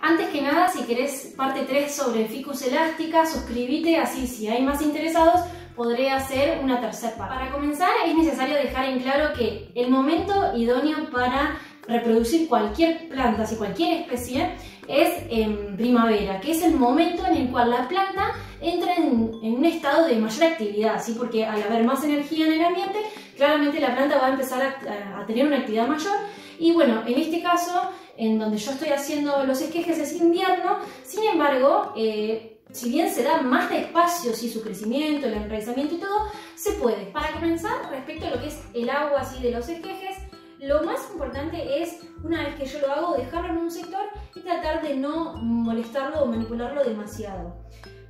Antes que nada, si querés parte 3 sobre Ficus elástica, suscríbete, así si hay más interesados podré hacer una tercera parte. Para comenzar es necesario dejar en claro que el momento idóneo para reproducir cualquier planta, si cualquier especie, es en primavera, que es el momento en el cual la planta entra en un estado de mayor actividad, ¿sí? Porque al haber más energía en el ambiente, claramente la planta va a empezar a tener una actividad mayor. Y bueno, en este caso, en donde yo estoy haciendo los esquejes es invierno, sin embargo, si bien se da más despacio, sí, su crecimiento, el enraizamiento y todo, se puede. Para comenzar, respecto a lo que es el agua, sí, de los esquejes, lo más importante es, una vez que yo lo hago, dejarlo en un sector y tratar de no molestarlo o manipularlo demasiado.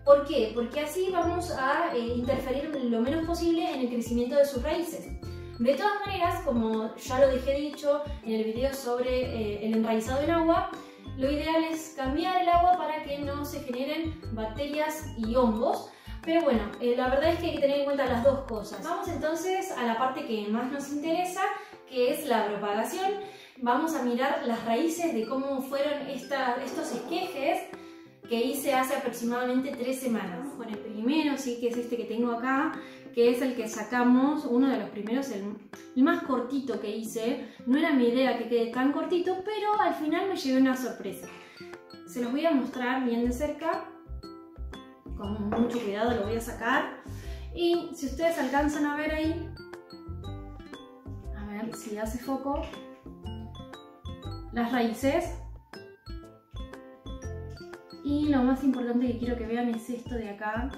¿Por qué? Porque así vamos a interferir lo menos posible en el crecimiento de sus raíces. De todas maneras, como ya lo dejé dicho en el video sobre el enraizado en agua, lo ideal es cambiar el agua para que no se generen bacterias y hongos. Pero bueno, la verdad es que hay que tener en cuenta las dos cosas. Vamos entonces a la parte que más nos interesa, que es la propagación. Vamos a mirar las raíces de cómo fueron estos esquejes que hice hace aproximadamente 3 semanas. Con el primero, sí, que es este que tengo acá, que es el que sacamos, uno de los primeros, el más cortito que hice. No era mi idea que quede tan cortito, pero al final me llevé una sorpresa. Se los voy a mostrar bien de cerca. Con mucho cuidado lo voy a sacar. Y si ustedes alcanzan a ver ahí, a ver si hace foco, las raíces. Y lo más importante que quiero que vean es esto de acá,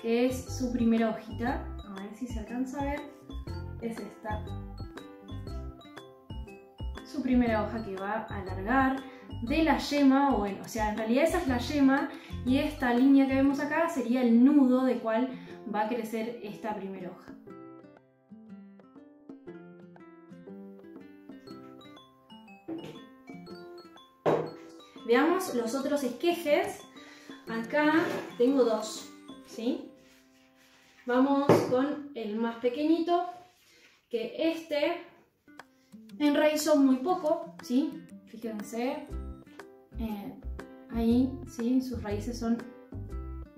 que es su primera hojita. A ver si se alcanza a ver. Es esta. Su primera hoja que va a alargar de la yema, o sea, en realidad esa es la yema y esta línea que vemos acá sería el nudo de cual va a crecer esta primera hoja. Veamos los otros esquejes. Acá tengo 2, ¿sí? Vamos con el más pequeñito, que este enraizó muy poco, ¿sí? Fíjense. Ahí, ¿sí? Sus raíces son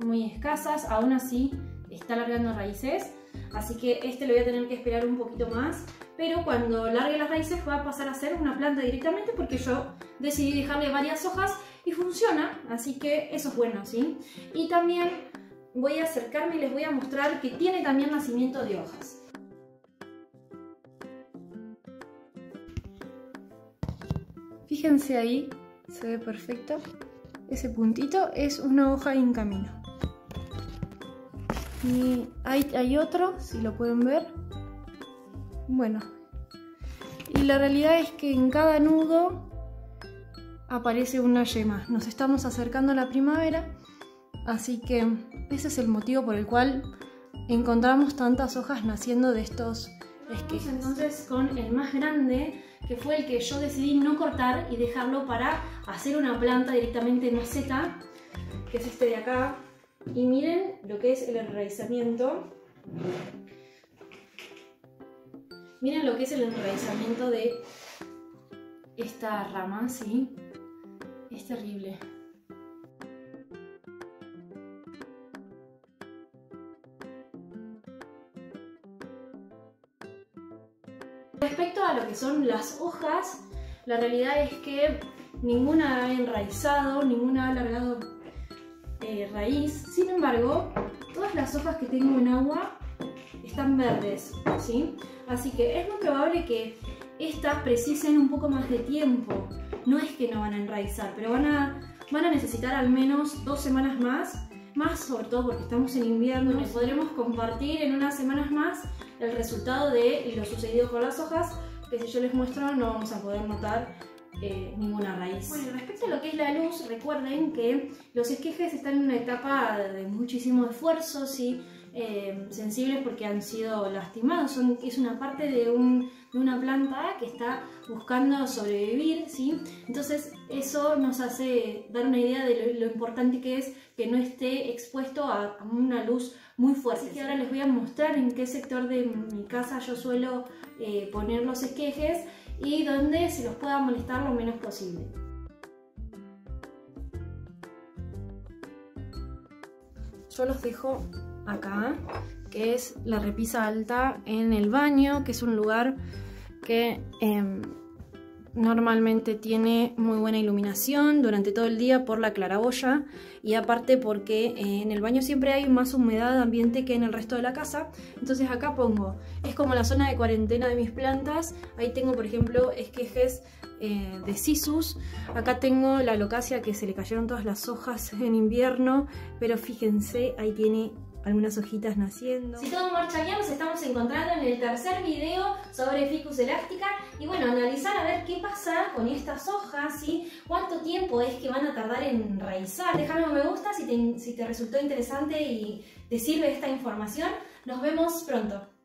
muy escasas, aún así está alargando raíces, así que este lo voy a tener que esperar un poquito más, pero cuando largue las raíces va a pasar a ser una planta directamente, porque yo decidí dejarle varias hojas y funciona, así que eso es bueno, ¿sí? Y también voy a acercarme y les voy a mostrar que tiene también nacimiento de hojas. Fíjense ahí. Se ve perfecto. Ese puntito es una hoja en camino. Y hay otro, si lo pueden ver. Bueno. Y la realidad es que en cada nudo aparece una yema. Nos estamos acercando a la primavera. Así que ese es el motivo por el cual encontramos tantas hojas naciendo de estos esquejes. Entonces con el más grande, que fue el que yo decidí no cortar y dejarlo para hacer una planta directamente en maceta, que es este de acá. Y miren lo que es el enraizamiento. Miren lo que es el enraizamiento de esta rama, ¿sí? Es terrible. Respecto a lo que son las hojas, la realidad es que ninguna ha enraizado, ninguna ha alargado raíz. Sin embargo, todas las hojas que tengo en agua están verdes, ¿sí? Así que es muy probable que estas precisen un poco más de tiempo. No es que no van a enraizar, pero van a necesitar al menos 2 semanas más, sobre todo porque estamos en invierno. Les podremos compartir en unas semanas más el resultado de lo sucedido con las hojas, que si yo les muestro no vamos a poder notar ninguna raíz. Bueno, respecto a lo que es la luz, recuerden que los esquejes están en una etapa de muchísimo esfuerzo, ¿sí? Sensibles porque han sido lastimados. Es una parte de una planta que está buscando sobrevivir, ¿sí? Entonces eso nos hace dar una idea de lo importante que es que no esté expuesto a una luz muy fuerte. Así que ahora les voy a mostrar en qué sector de mi casa yo suelo poner los esquejes y donde se los pueda molestar lo menos posible. yo los dejo acá, que es la repisa alta en el baño, que es un lugar que normalmente tiene muy buena iluminación durante todo el día por la claraboya, y aparte porque en el baño siempre hay más humedad ambiente que en el resto de la casa. Entonces acá pongo, es como la zona de cuarentena de mis plantas. Ahí tengo por ejemplo esquejes de sisus, acá tengo la alocasia que se le cayeron todas las hojas en invierno, pero fíjense, ahí tiene algunas hojitas naciendo. Si todo marcha bien, nos estamos encontrando en el tercer video sobre Ficus elástica. Y bueno, analizar a ver qué pasa con estas hojas, ¿sí? Cuánto tiempo es que van a tardar en enraizar. Déjame un me gusta si te resultó interesante y te sirve esta información. Nos vemos pronto.